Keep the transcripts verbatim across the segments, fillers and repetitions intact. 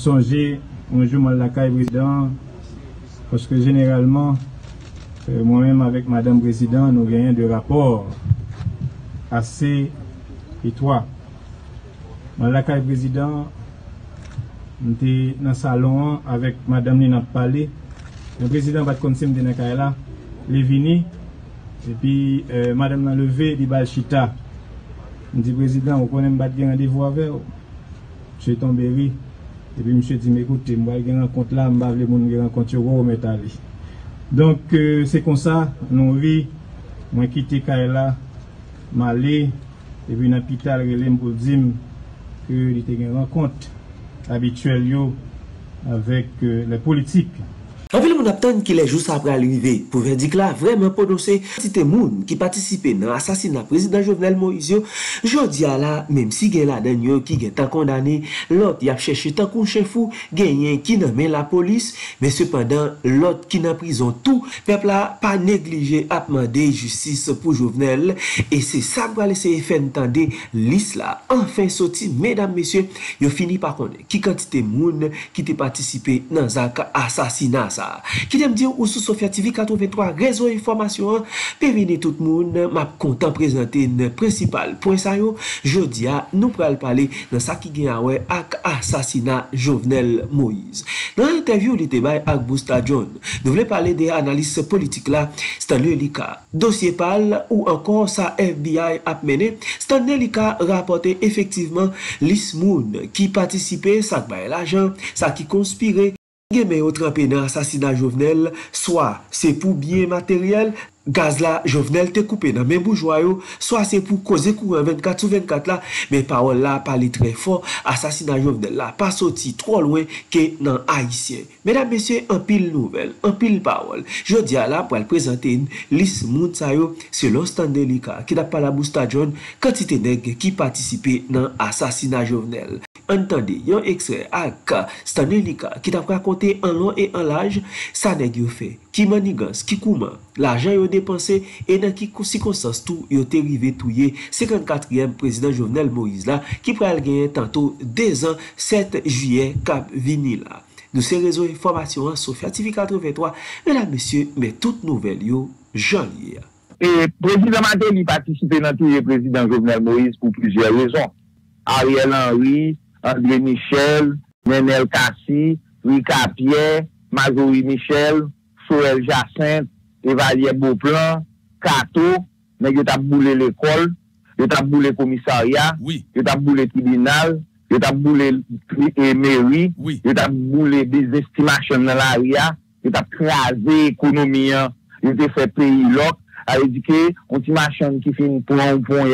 songer un jour mal la caille président, parce que généralement, euh, moi-même avec Madame Président, nous gagnons des rapports assez étroits. Mal la caille président, nous sommes dans le salon avec Madame Nina Palais. Le président va te conseiller de Nakaela, les vini, et puis euh, Madame l'a levé, il bat chita. Je dis, président, vous connaissez pas de rendez-vous avec vous. Je suis tombé, oui. Et puis, monsieur dit, écoutez, moi, je vais rencontrer là, je vais rencontrer vous, je vais rencontrer. Donc, euh, c'est comme ça, nous, oui, je vais quitter Kaila, je vais aller, et puis, dans l'hôpital, je vais dire que j'ai eu une rencontre habituelle avec euh, les politiques. Anpil moun aptan ki les jous après l'arrivée pour verdict là vraiment prononcé cité moun qui participer dans assassinat président Jovenel Moïse jodi a là même si gen la dernier qui gen tan condamné l'autre y a cherché tan kou chefou genyen qui nan men la police mais cependant l'autre qui nan prison tout peuple là pas négliger a demander justice pour Jovenel et c'est ça pour laisser faire entendre liste là enfin sorti mesdames messieurs yo fini par connaître qui quantité moun qui te participer dans assassinat. Qui t'aime dire ou sous Sophia T V quatre-vingt-trois réseau information pérenné tout le monde m'a content présenter le principal point ça yo jodi a nous pral parler dans ça qui gagne ouais ak assassinat Jovenel Moïse dans l'interview li te bay ak Bosta John nous voulons parler des analystes politiques là Stanley Lika dossier pal ou encore sa F B I a mené Stanley Lika rapporté effectivement lis moun qui participait ça bay l'argent ça qui conspirait Gemé au trempé dans assassinat Jovenel, soit c'est pour bien matériel, gaz là, Jovenel te coupé dans même bourgeois, soit c'est pour causer courant vingt-quatre sur vingt-quatre là, mais parole là, parler très fort, assassinat Jovenel là, pas sorti trop loin que dans Haïtien. Mesdames, messieurs, un pile nouvelle, un pile parole. Je dis à la pour présenter une liste moun sa yo, selon Stanley Lika, qui n'a pas la Bosta John, quantité nèg qui participait dans assassinat Jovenel. Entendez, yon extrait ak Stanley Lika qui t'a raconté en long et en large, ça nèg yo fait, qui manigance, qui comment, l'argent yo dépensé et dans qui circonstance tout yo te rivé touye cinquante-quatrième président Jovenel Moïse là qui pral gagner tantôt deux ans sept juillet cap vini là. Nous ces réseaux information Sophia T V quatre-vingt-trois et là monsieur mais toute nouvelle yo joli. Et président Matéli participer dans tout le président Jovenel Moïse pour plusieurs raisons. Ariel Henry, André Michel, Menel Kassi, Rika Pierre, Margoui Michel, Soel Jacinthe, Evalier Beauplan, Kato, mais ils ont boulé l'école, ils ont boulé le commissariat, ils ont boulé le tribunal, ils ont boulé la mairie, ils ont boulé des estimations dans l'arrière, ils ont crasé l'économie, ils ont fait pays l'autre, ils ont on une machine qui fait un point, un point,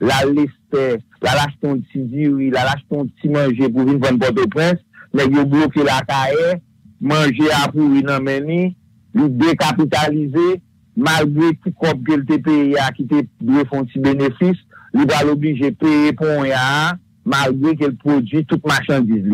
la liste, la lâche ton petit dire, la lâche ton petit manger pour une bonne Port-au-Prince, mais ils ont bloqué la caille, manger à pour une amenée, ils décapitalisé, malgré tout comme que le T P I A qui te doit font si bénéfice, ils vont l'obliger payer pour un, malgré qu'elle produit toute marchandise.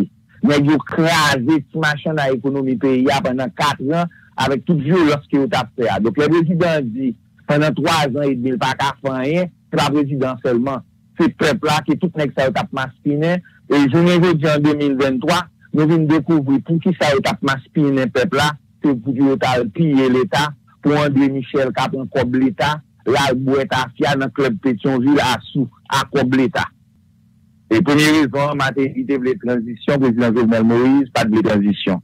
Mais ils ont crasé toute marchandise à l'économie P I A pendant quatre ans avec toute violence qu'ils ont fait. Donc le président dit, pendant trois ans, il ne va pas faire rien. La présidence seulement, c'est peuple là qui tout n'est que ça est maspiné. Et je ne veux dire en deux mille vingt-trois, nous venons découvrir pour qui ça est maspiné peuple là, c'est pour qu'il piller l'État, pour André Michel qui a pris comme l'État, la boîte à fier dans le club Pétionville à sous, à comme l'État. Et première raison, maternité de la transition, président Jovenel Moïse, pas de transition.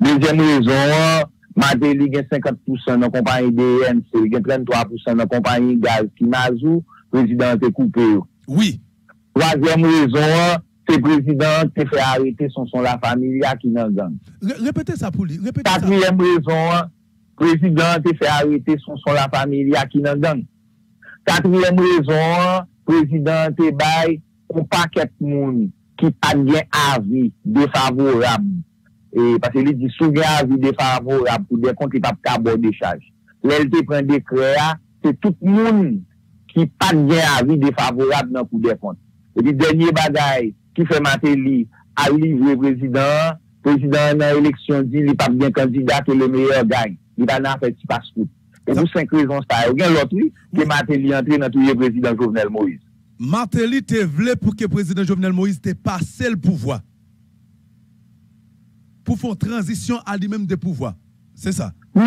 Deuxième raison, Matéli gagne cinquante pour cent dans la compagnie D N C, il gagne trente-trois pour cent dans la compagnie Gaz Kimazu, président est coupé. Oui. Troisième raison, c'est président qui fait arrêter son son la famille qui n'en gagne. Répétez ça pour lui. Quatrième raison, président qui fait arrêter son son la famille qui n'en gagne. Quatrième raison, président qui baille un paquet de monde qui a bien avis défavorable. Et parce qu'il dit souvent avis défavorable pour des comptes qui ne peuvent pas aborder charge. L'L T prend des créas, c'est tout le monde qui pas bien avis défavorable dans pour des comptes. Et puis, dernier bagaille qui fait Matéli à livrer président, président dans l'élection dit il n'est pas bien candidat que le meilleur gagne. Il n'a pas fait petit passe-coup. Et pour cinq raisons, ça. Il y a l'autre que Matéli entre dans tout le président Jovenel Moïse. Matéli te voulait pour que le président Jovenel Moïse te passe le pouvoir. pour faire transition à lui-même de pouvoir. C'est ça? Non,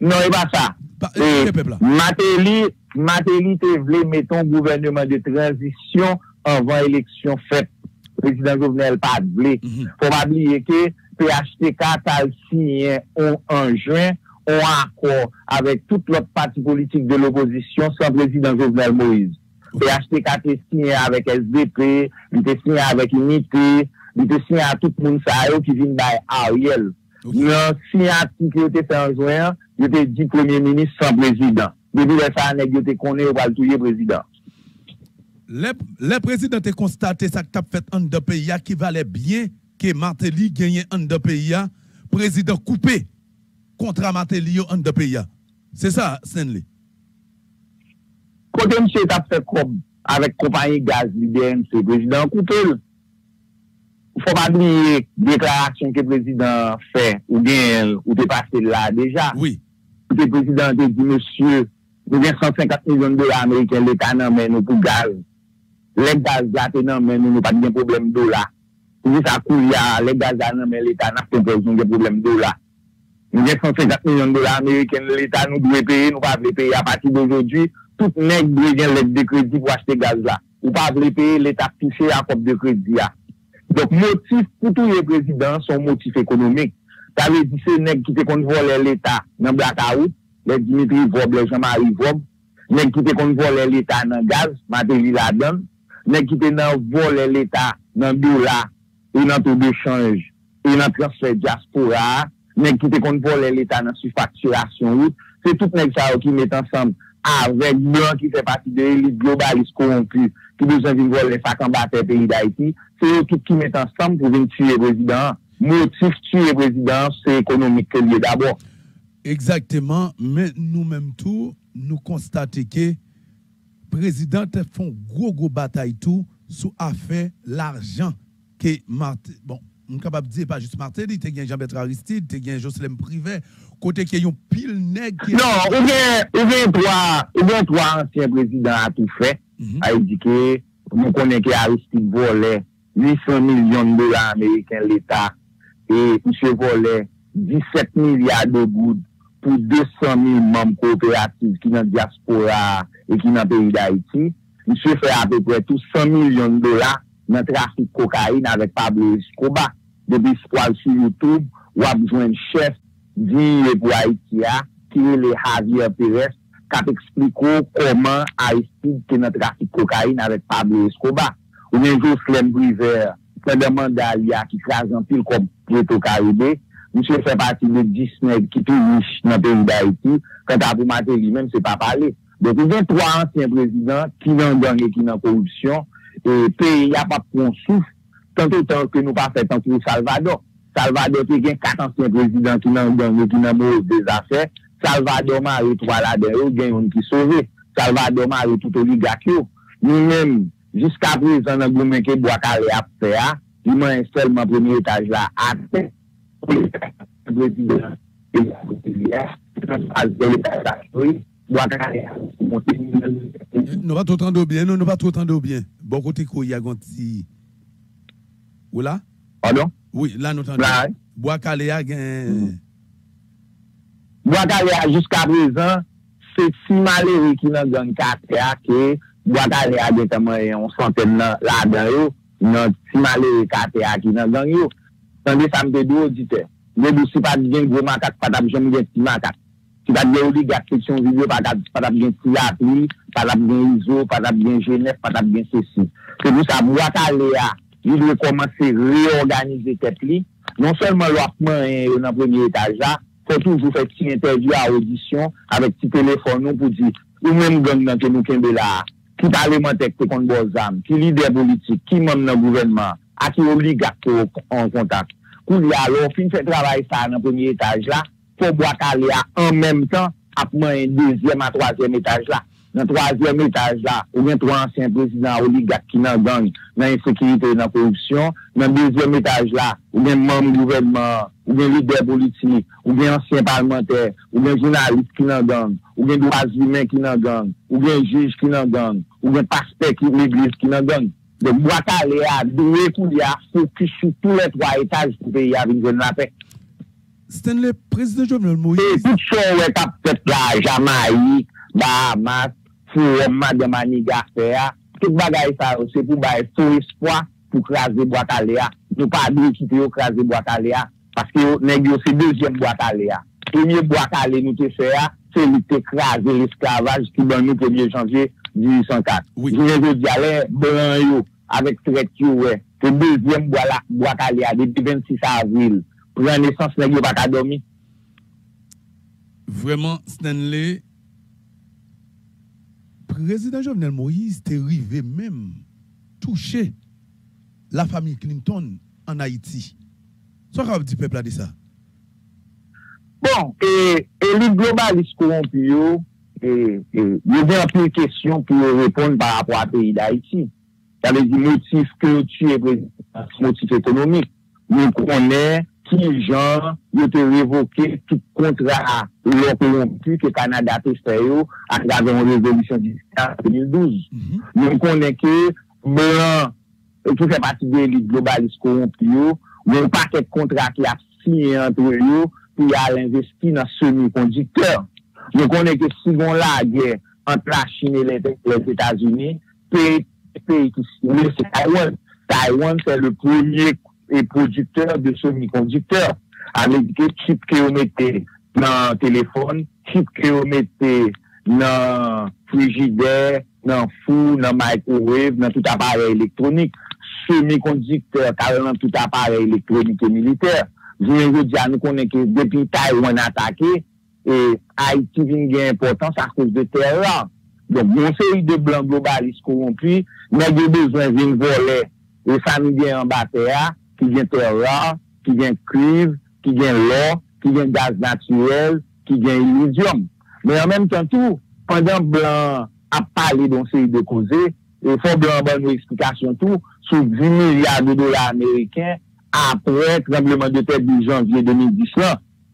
non, et pas ça. Bah, euh, Matéli, Matéli te voulait mettre un gouvernement de transition avant l'élection faite. Le président Jovenel pas voulait. Il faut pas oublier que P H T K a signé en juin un accord avec toute l'autre parti politique de l'opposition sans président Jovenel Moïse. P H T K a signé avec S D P, il a signé avec U N I T, il a signé à tout le monde qui vient d'Ariel. Non, si article était fait en juin, il était dit premier ministre sans président. Depuis ça, il était connu au bal tout président. Le président a constaté ça que tu as fait en deux pays qui valait bien que Martelly gagnait en deux pays. Président coupé contre Martelly en deux pays. C'est ça, Stanley. Quand M. a fait comme avec compagnie gaz, D N C, président coupé. Il ne faut pas oublier la déclaration que le président fait, ou bien, ou dépassé là déjà. Oui. Le président dit, monsieur, nous avons cent cinquante millions de dollars américains, l'État n'en met nous pour gaz. Les gaz là, n'en met nous, nous n'avons pas de problème de dollars. Vous dites, ça coule, les gaz là, n'en met l'État, n'a pas de problème de dollars. Nous avons cent cinquante millions de dollars américains, l'État nous doit payer, nous ne pouvons pas payer à partir d'aujourd'hui. Tout le monde doit gagner de crédit pour acheter gaz là. Nous ne pouvons pas payer, l'État touché à cause de crédit là. Donc, motif pour tous les présidents, son motif économique. Ça veut dire que c'est les gens qui te convolent l'État dans le blackout, les Dimitri Vob, les Jean-Marie Vob, les gens qui te convolent l'État dans le gaz, Matéli Ladan, les gens qui te volent l'État dans le dollar, et dans le taux de change, et dans le transfert diaspora, les gens qui te convolent l'État dans la surfacturation. C'est tout les gens qui mettent ensemble avec blanc qui fait partie de l'élite globaliste corrompue, qui besoin de voler les facs en bas des pays d'Haïti. C'est eux qui mettent ensemble pour venir tuer le président. Motif tuer le président, c'est économique lié d'abord. Exactement, mais nous-mêmes tout, nous constatons que le président font gros gros bataille tout sous affaire l'argent que Martin. Bon, on est capable de dire pas juste Martin, il y a Jean-Bertrand Aristide, il y a Jocelyn Privé, côté qu'il y a un pile nègre. Non, il y a trois, il y a trois anciens présidents à tout fait. Mm-hmm. A dit que nous connaissons que Aristide volait huit cents millions de dollars américains l'État et monsieur volait dix-sept milliards de gouttes pour deux cent mille membres coopératifs qui sont dans la diaspora et qui sont dans le pays d'Haïti. Monsieur fait à peu près tout cent millions de dollars dans le trafic de cocaïne avec Pablo Escobar. Depuis ce qu'on sur YouTube, on a besoin de chef d'I E pour Haïti, qui est le Javier Perez, qui explique comment Aristide est dans le trafic de cocaïne avec Pablo Escobar. Ou bien Jocelyn Privé, c'est un mandat qui crase en pile comme Pietro Caribé. Monsieur fait partie de Disney qui est tout riche dans le pays d'Haïti. Quand à vous mater lui-même, c'est pas parler. Donc, il y a trois anciens présidents qui n'ont gang et qui n'ont corruption. Et le pays n'a pas pris un souffle tant et tant que nous pas fait tant pour Salvador. Salvador, il y a quatre anciens présidents qui n'ont gang et qui n'ont mauvais des affaires. Salvador Marie, trois là-dedans, il y a un qui sauvé. Salvador Marie, tout oligarque. Nous-mêmes, jusqu'à présent, dans le gouvernement qui doit aller à faire, il m'a seulement le premier étage là, à tête, le président, et la présidente, le l'étage là, doit aller à monter. Nous ne pas tout entendre bien, nous ne pas tout entendre bien. Bon côté, il y a un petit. Ou là? Pardon? Oui, là, nous entendons. Bois Caléa, gagne. Bois-Caléa, jusqu'à présent, c'est si malheureux qui n'a gagné quatre A que Bois-Caléa, on centaine là-dedans, non, si malheureux quatre A qui n'a gagné. Tandis que ça me fait deux auditeurs. Je ne suis pas bien gros macaque, pas d'abjom, je ne suis pas macaque. Si pas de oligarque, section vidéo, pas d'abjom, Tiapli, pas d'abjom I S O, pas d'abjom Genève, pas d'abjom ceci. C'est pour ça, Bois-Caléa, il veut commencer à réorganiser cette ligne. Non seulement l'offrement est dans le premier étage là, faut toujours faire une interview à audition avec petit téléphone pour dire ou même gang que nous sommes là, qui parlementaire qui compte vos âmes, qui leader politique, qui membre dans le gouvernement, à qui oligarque en contact. Pour y alors, fin fait travail ça dans le premier étage là, pour boire aller en même temps, après un deuxième à troisième étage là. Dans le troisième étage là, ou bien trois anciens présidents oligarques qui n'en gagnent dans l'insécurité et dans la corruption. Dans le deuxième étage là, ou bien membre du gouvernement, ou bien leader politique, ou bien ancien parlementaire, ou bien journaliste qui n'en gagne, ou bien droits humains qui n'en gagne, ou bien juge qui n'en gagne, ou bien pasteur qui l'église qui n'en gagne. Donc, bois calé à deux pour y a focus sur tous les trois étages pour payer avec la paix. Stanley, président Jovenel Moïse. Et tout ça, ouais, t'as peut-être la Jamaïque, Bahamas, Forum, Madame Maniga, tout bagaille ça, c'est pour bailler faux espoir pour craser bois calé à. Nous pas de quitter au craser bois calé à. Parce que, n'est-ce c'est deuxième bois calé à. Premier bois calé nous te fait à, c'est nous te craser l'esclavage qui donne nous premier janvier mille huit cent quatre. Oui. Je veux dire, les blancs, avec traite, ouais. C'est le deuxième bois calé à depuis vingt-six avril. Prends naissance, n'est-ce que pas dormi? Vraiment, Stanley, président Jovenel Moïse, t'es arrivé même toucher la famille Clinton en Haïti. Soit qu'on dit peuple a dit ça. Bon, et, et les globalistes corrompus, et il y a un peu de questions pour répondre par rapport à pays d'Haïti. Ça veut dire motif que tu es président, motif économique. Nous connaissons qui genre, ils te révoqué tout contrat corrompu que le Canada a fait à travers la révolution deux mille douze. Nous connaissons que blanc, tout fait partie de l'élite globaliste corrompue, nous pas de contrat qui a signé entre eux pour investir dans semi-conducteurs. Nous connaissons que si on la guerre entre la Chine et les États-Unis, pays qui c'est Taïwan. Taïwan, c'est le premier producteur de semi-conducteurs. Avec des chips que vous mettez dans le téléphone, chips que vous mettez dans le frigidaire, dans le four, dans le microwave, dans tout appareil électronique. Semi-conducteurs, car tout appareil électronique et militaire. Je veux dire, nous connaissons que depuis Taïwan attaqué, et Haïti vient gagner importance à cause de terre là. Donc, mon série de blancs globalistes corrompus, nous avons besoin d'une voler les familles en bataille, qui vient terre là, qui vient cuivre, qui vient l'or, qui vient gaz naturel, qui vient lithium. Mais en même temps, tout, pendant blanc a parlé d'une série de causes, il faut blanc avoir une explication tout, sur dix milliards de dollars américains après le tremblement de terre du janvier deux mille dix.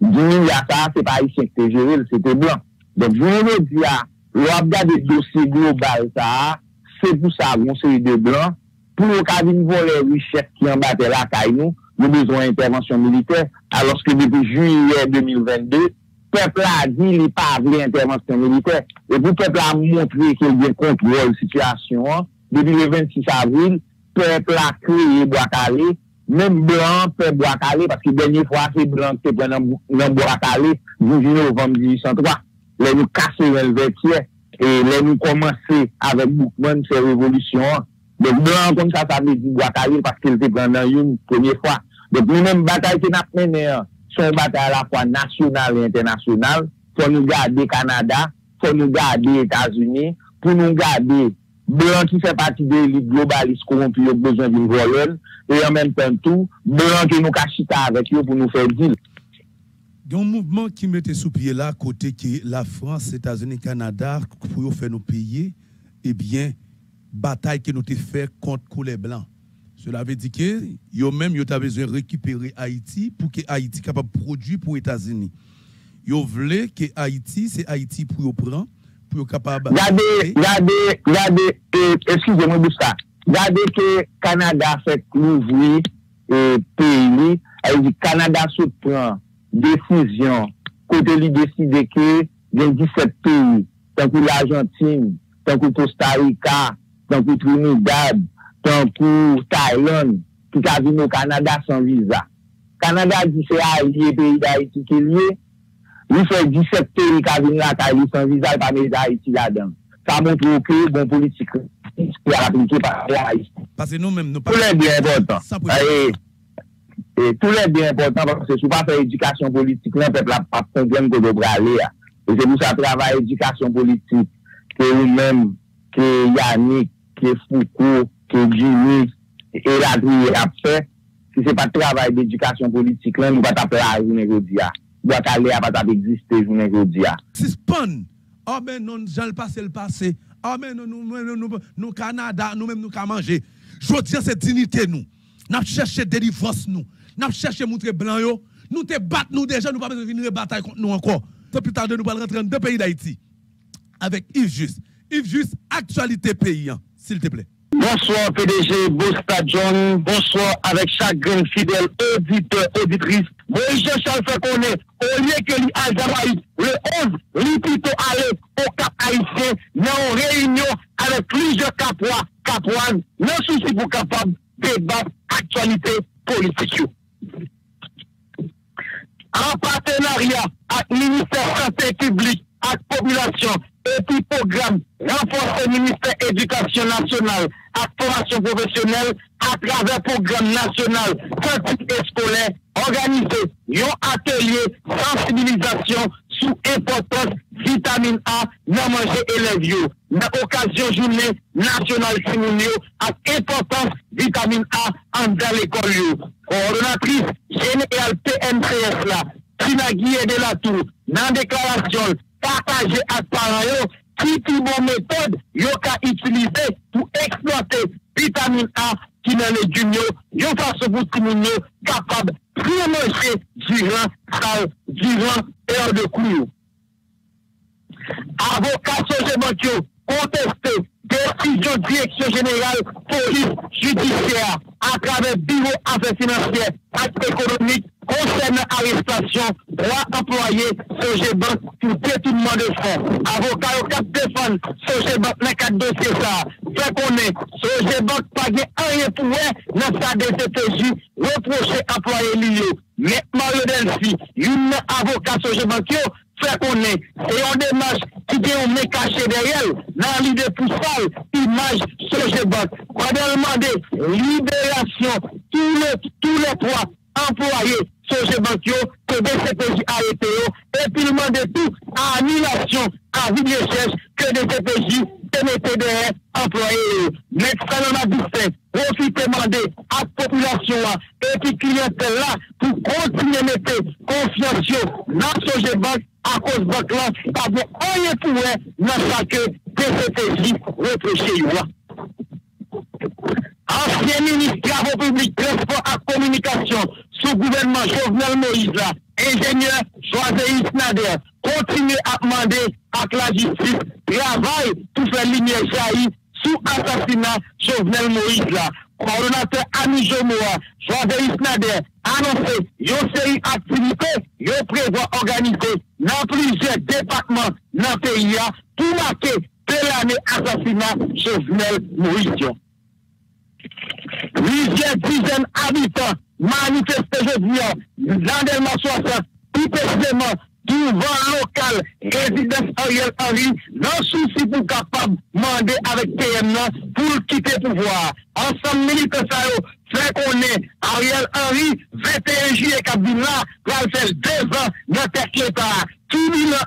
dix milliards, ça, c'est pas ici que c'était géré, c'était blanc. Donc, je veux dire, l'objet des dossiers global, ça, c'est pour ça, on série de blancs. Pour le cas d'une volée richesse qui en battait la caille, nous, nous besoin d'intervention militaire, alors que depuis juillet deux mille vingt-deux, le peuple a dit qu'il n'y a pas d'intervention militaire. Et pour le peuple a montré qu'il y a un contrôle de situation, depuis le vingt-six avril, le peuple a créé Bois-Calais. Même blanc peut bois calé, parce que dernière fois, c'est blanc qui prend dans bois calé, dix-huit novembre mille huit cent trois. Là, nous cassons le vertier, et là, nous commençons avec Boukman, ces révolutions. Donc, blanc, comme ça, ça veut dire bois calé, parce qu'il était prend dans une première fois. Donc, nous-mêmes, bataille qui n'a pas mené, c'est une bataille à la fois nationale et internationale. Faut nous garder Canada, faut nous garder États-Unis, pour nous garder blanc qui fait partie de l'élite globaliste corrompue, a besoin d'une volonne. Et en même temps, tout, blanc qui nous cachita avec eux pour nous faire deal. Il y a un mouvement qui mettait sous pied là, côté que la France, les États-Unis, le Canada, pour faire nous payer, eh bien, bataille que nous avons fait contre les Blancs. Cela veut dire que, yo même, yo t'avez besoin de récupérer Haïti pour que Haïti soit capable de produire pour les États-Unis. Yo voulait que Haïti, c'est Haïti pour yo prendre, pour yo capable. Regardez, regardez, regardez, excusez-moi de ça. Regardez que Canada fait l'ouvrir et pays, elle dit Canada se prend décision, côté lui décide que il y a dix-sept pays, tant que l'Argentine, tant que Costa Rica, tant que Trinidad, tant que Thaïlande, qui a vu au Canada sans visa. Canada dit c'est allié pays d'Haïti qui est lié. Lui fait dix-sept pays qui a vu la Thaïlande sans visa, il n'y a pas de pays d'Haïti là-dedans. Ça montre que bon politique. Parce que nous-mêmes, nous pas. Tout est bien important. Et, et tout est bien important parce que si on ne fait pas l'éducation politique, le peuple n'a pas de problème de aller. Et c'est pour ça que travail éducation politique, que nous-mêmes, que Yannick, que Foucault, que Jimmy, et la vie a fait, si ce n'est pas le travail d'éducation politique, nous ne pouvons pas taper à la journée aujourd'hui. Nous ne pouvons pas taper exister la journée aujourd'hui. Suspend. Ah ben non, j'en le passé, le passé. Ah, mais nous, nous, nous, nous, nous, Canada, nous-mêmes, nous, qu'à manger. Je veux dire, c'est dignité, nous. Nous cherchons délivrance, nous. Nous cherchons montrer blanc, yo. Nous te battons, nous, déjà, nous ne pouvons pas venir bataille contre nous encore. Depuis tard, nous allons rentrer dans deux pays d'Haïti. Avec Yves Just. Yves Just, actualité paysan, s'il te plaît. Bonsoir P D G, Bosta John, bonsoir avec chaque grand fidèle auditeur, auditrice. Moïse Charles fait qu'on est, au lieu que à Jamaïque, le onze, lui plutôt aller au Cap Haïtien, mais en réunion avec plusieurs Capois, Capoines, non souci pour capable de débattre actualité politique. En partenariat avec le ministère de la Santé publique, avec la population, et puis programme renforcer le ministère de l'Éducation nationale à formation professionnelle à travers le programme national santé et scolaire, organiser un atelier sensibilisation sous importance vitamine A dans manger élèves. Dans l'occasion journée nationale féminine à importance vitamine A dans l'école. Coordonnatrice générale P N C S là, Tinagui et de la Tour, dans déclaration, partagé à parents, qui type de méthode yo ka utilisé pour exploiter vitamine A qui dans les légumes, yo façon pour diminuer capable de manger durant sa durant heure de cours. Avocat G-Bank contesté décision direction générale police judiciaire à travers bureau affaires financières, actes économiques concernant arrestation, trois employés G-Bank pour détournement de fonds. Avocat au cap défendre G-Bank dans quatre dossiers ça. Fait qu'on est, G-Bank pas gagné rien pour dans sa D C P J reproché employé lié. Mais Mario Delphi, une avocat G-Bank fait qu'on est, c'est une démarche qui est un caché derrière, dans l'idée pour ça, image G-Bank. On a demandé libération, tous les, tous les trois employés G-Bank, que D C P J arrêté, et puis demandé tout à annulation à vie de recherche que D C P J mettait derrière employés. Mais ça nous a dit, profitez demander à la population et puis clientèle là pour continuer à mettre confiance dans G-Bank à cause de banque là, parce qu'on est pour dans chaque D C P J reproché. Ancien ministre travaux publics, transport et communication sous gouvernement Jovenel Moïse, ingénieur Jovenel Nader, continue à demander à la justice travail pour faire lumière jaillie sous assassinat Jovenel Moïse. Coordonnateur Ami Jomoa, Jovenel Nader, annoncé une série d'activités, il prévoit organiser dans plusieurs départements dans le pays pour marquer de l'année assassinat Jovenel Moïse. Plusieurs dizaines d'habitants manifestent aujourd'hui dans les mois soixante, plus précisément du vent local, résidence Ariel Henry, dans souci pour capable de demander avec P M pour quitter le pouvoir. Ensemble, militants, fait qu'on est Ariel Henry, vingt et un juillet, Kabila, pour faire deux ans dans tête l'État. Qui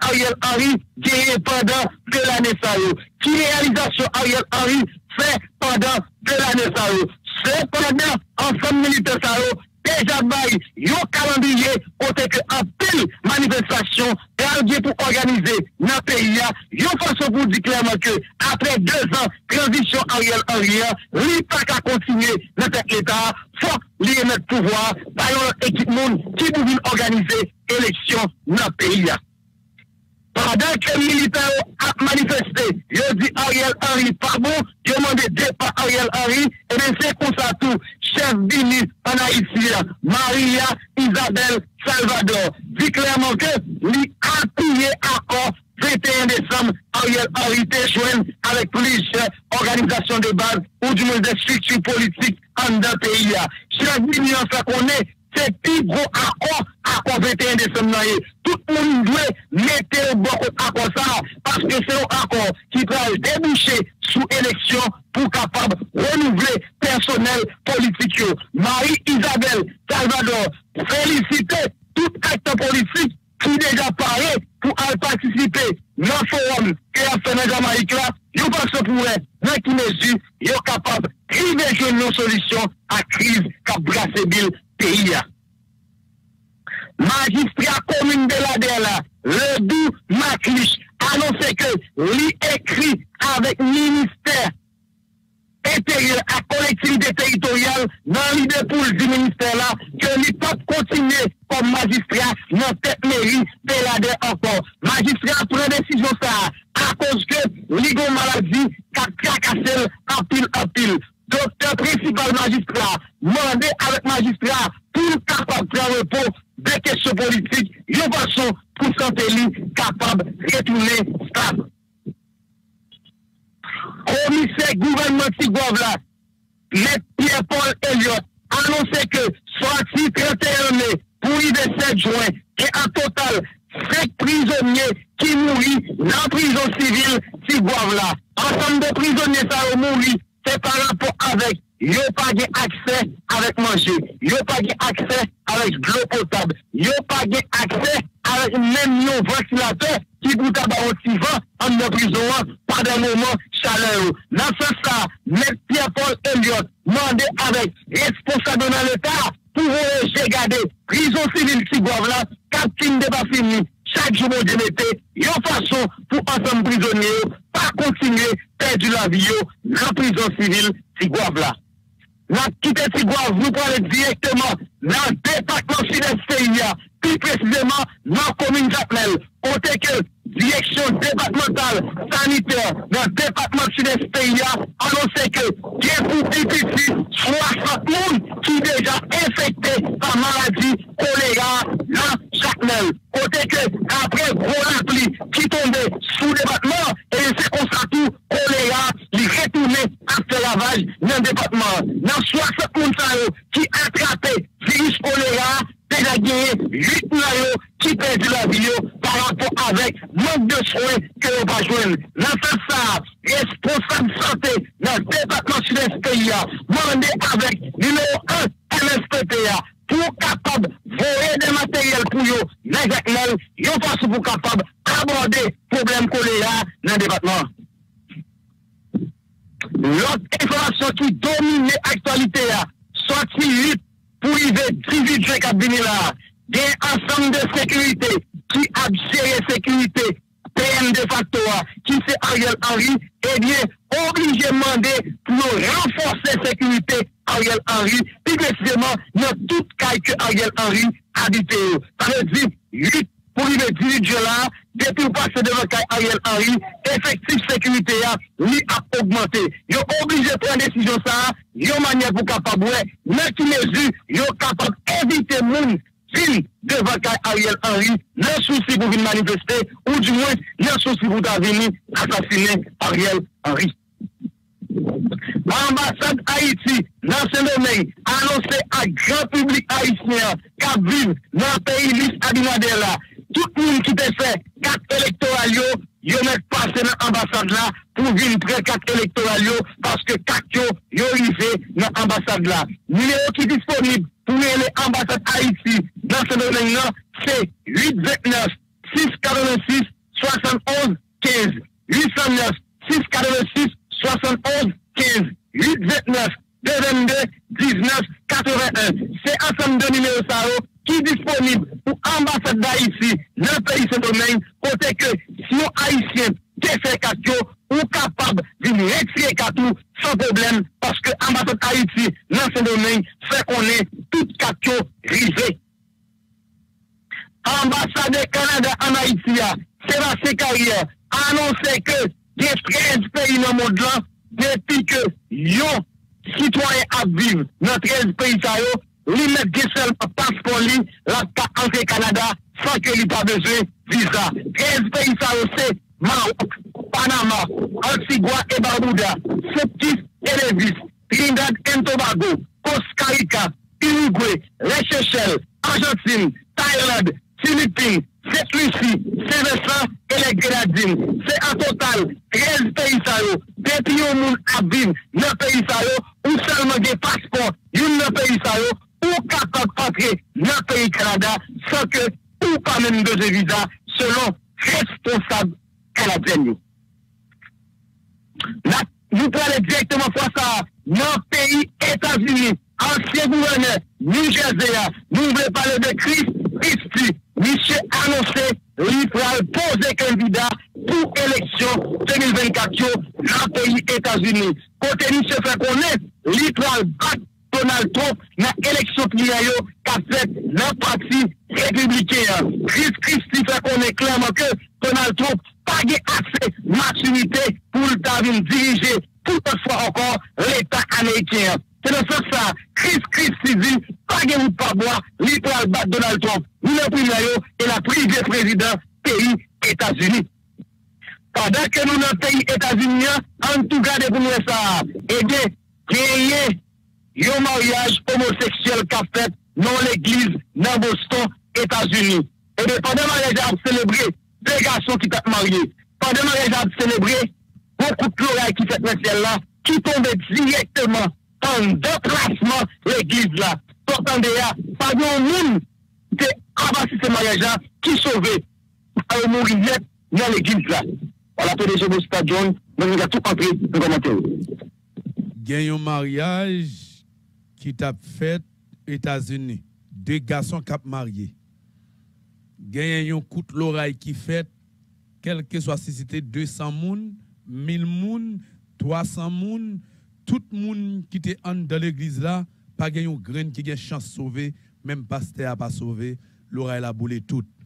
Ariel Henry, qui est pendant de l'année Sao. Qui réalisation Ariel Henry fait pendant de l'année Sao. Cependant, ensemble militaire Sao, déjà bail, yon calendrier, côté que en pile manifestation, et pour organiser dans le pays, yon façon pour dire clairement que, après deux ans, transition Ariel Henry, l'I P A a continué dans cet État, faut lier notre pouvoir, par un équipement qui nous organiser élection dans le pays. Pendant que les militaires ont manifesté, ils ont dit Ariel Henry, pardon, ils ont demandé départ Ariel Henry, et bien c'est comme ça tout, chef ministre en Haïti, Maria Isabel Salvador, dit clairement que lui a appuyé accord vingt et un décembre, Ariel Henry était joint avec plusieurs organisations de base ou du moins des structures politiques en d'un pays. Chef ministre, ça qu'on est, c'est plus gros accord, accord vingt et un décembre. Tout le monde doit mettre au bon accord ça, parce que c'est un accord qui va déboucher sous élection pour capable de renouveler personnel politique. Marie-Isabelle Salvador, féliciter tout acteur politique qui déjà paraît pour participer dans le forum qui a fait dans Jamaïque là. Je pense que pour eux, dans qui mesure, ils sont capables de trouver nos solutions à la crise qui a brassé Bill. Pays. Magistrat commune de la D E L A, le doux Maclich, annonce que l'écrit avec ministère intérieur à collectivité territoriale dans l'idée pour du ministère là, que l'I P peut continuer comme magistrat dans cette mairie de la D E L A encore. Magistrat prend décision ça, à cause que li gon maladie, kaka kassel, en pile, en pile. Docteur principal magistrat, mandé avec magistrat pour capable de répondre des questions politiques, une façon pour santé capable de retourner stable. Commissaire gouvernement Tigouave là, M. Pierre-Paul Eliot annonçait que sorti trente et un mai pour le sept juin, et en total, cinq prisonniers qui mourent dans la prison civile Tigouave là. Ensemble de prisonniers ça ont mouru. C'est par rapport avec, il n'y a pas d'accès avec manger, il n'y a pas d'accès avec de l'eau potable, il n'y a pas d'accès avec même nos ventilateurs qui vous tabac au vent en prison par des moments chaleureux. Dans ce sens, M. Pierre-Paul Eliot demandé avec responsable dans l'État pour vous garder prison civile qui boivent là, captine de pas fini. Chaque jour, de l'été, il y a une façon pour ensemble prisonniers, pas continuer à perdre la vie dans la prison civile Tigouave là. La quitte Tigouave, nous parlons directement dans le département sud-est, plus précisément dans la commune d'Appel, côté que direction départementale sanitaire dans le département sud-est P I A annonçait que il y a soixante personnes qui sont déjà infectées par maladie choléra dans Jacmel. Côté que après gros pluie qui tombait sous le département, et c'est comme ça tout choléra qui retournait à ce lavage dans le département. Dans soixante personnes qui attrapaient le virus choléra, déjà gagné huit noyaux qui perdent la vie par rapport avec manque de soins que l'on va joindre. L'enfant ça, responsable santé dans le département sud-est P I A, mandé avec numéro un M S P P pour capable de voler des matériels pour eux, les acteurs, ils ont pas pour capable d'aborder le problème choléra dans le département. L'autre information qui domine l'actualité, sorti huit pour y ver dix-huit juin cabinet là, il y a un ensemble de sécurité qui a géré sécurité, P M de facto, qui c'est Ariel Henry, eh bien, obligé de demander pour renforcer la sécurité Ariel Henry, plus précisément dans tout cas que Ariel Henry habite. Ça veut dire, huit pour y ver dix-huit juin là, depuis passer devant Ariel Henry, effectif sécurité a, lui a augmenté. Ils sont obligés de prendre décision ça, ils ont manière pour capable, mais qui mesure, ils sont capables d'éviter le monde devant Ariel Henry, non souci pour venir manifester, ou du moins, non souci pour venir assassiner Ariel Henry. L'ambassade Haïti, dans ce domaine, annoncé à grand public haïtien qu'à vivre dans le pays liste Abinadela. Tout le monde qui te fait quatre électoraux, ils mettent passer dans l'ambassade là pour venir près quatre électoraux parce que quatre ils arrivent dans l'ambassade là. Numéro qui est disponible pour l'ambassade Haïti dans ce domaine-là, c'est huit deux neuf six quatre-vingt-six soixante et onze quinze. huit zéro neuf six quatre-vingt-six soixante et onze quinze. huit deux neuf deux deux deux dix-neuf quatre-vingt-un. C'est ensemble de numéros S A O qui est disponible pour l'ambassade d'Haïti dans le pays ce domaine, côté que si on haïtien T F quatre ou capable de retirer quatre sans problème, parce que l'ambassade d'Haïti dans ce domaine fait qu'on est tout quatre risée. Ambassade du Canada en Haïti, Sébastien Carrier, a annoncé que des treize pays dans le monde là, depuis que les citoyens à vivre dans treize pays, lui met des seuls passeports lui, la carte Canada, sans que lui pas besoin visa. treize pays ça c'est Maroc, Panama, Antigua et Barbuda, Septis et Nevis, Trinidad et Tobago, Costa Rica, Uruguay, Les Seychelles, Argentine, Thaïlande, Philippines, Sainte-Lucie, Saint-Vincent et les Grenadines. C'est en total treize pays ça depuis au monde à vivre dans pays ça ou seulement des passeports, une dans pays ça ou capable d'entrer dans le pays Canada sans que ou pas même de visa selon responsable canadien. Là, vous parlez directement face à notre pays États-Unis, ancien gouverneur New Jersey. Nous voulons parler de Chris Christie. Michel annoncé lui va poser candidat pour élection deux mille vingt-quatre dans le pays États-Unis. Côté Michel fait connaître, lui va battre Donald Trump dans l'élection primaire qu'a fait le parti républicain. Chris Christie fait qu'on est clairement que Donald Trump n'a pas assez de maturité pour le David diriger tout fois encore l'État américain. C'est dans ce sens ça, Chris Christie dit, pas de route par bois, l'État bat Donald Trump, nous l'imprimerons et la prise des présidents pays États-Unis. Pendant que nous, dans pays États-Unis, en tout cas, de nous ça, et de y un mariage homosexuel qu'a fait dans l'église, dans Boston, États-Unis. Et bien, pendant le mariage à célébrer, les garçons qui sont mariés, pendant le mariage à célébrer, beaucoup de l'oreille qui fait dans ciel là, qui tombe directement en déplacement l'église là. Pourtant, d'ailleurs, pas de monde qui a passé ce mariage là, qui sauvait à mourir dans l'église là. On a P D G Bosta John, mais nous avons tout compris dans le commentaire. Gagne un mariage qui t'a fait États-Unis, deux garçons cap mariés. Gagne un coup de l'oreille qui fait, quelle que soit si c'était deux cents moun, mille moun, trois cents moun, tout moun qui était dans l'église là, pas gagne un grain qui gagne chance sauver, même pasteur a pas sauvé, l'oreille a boulé toute.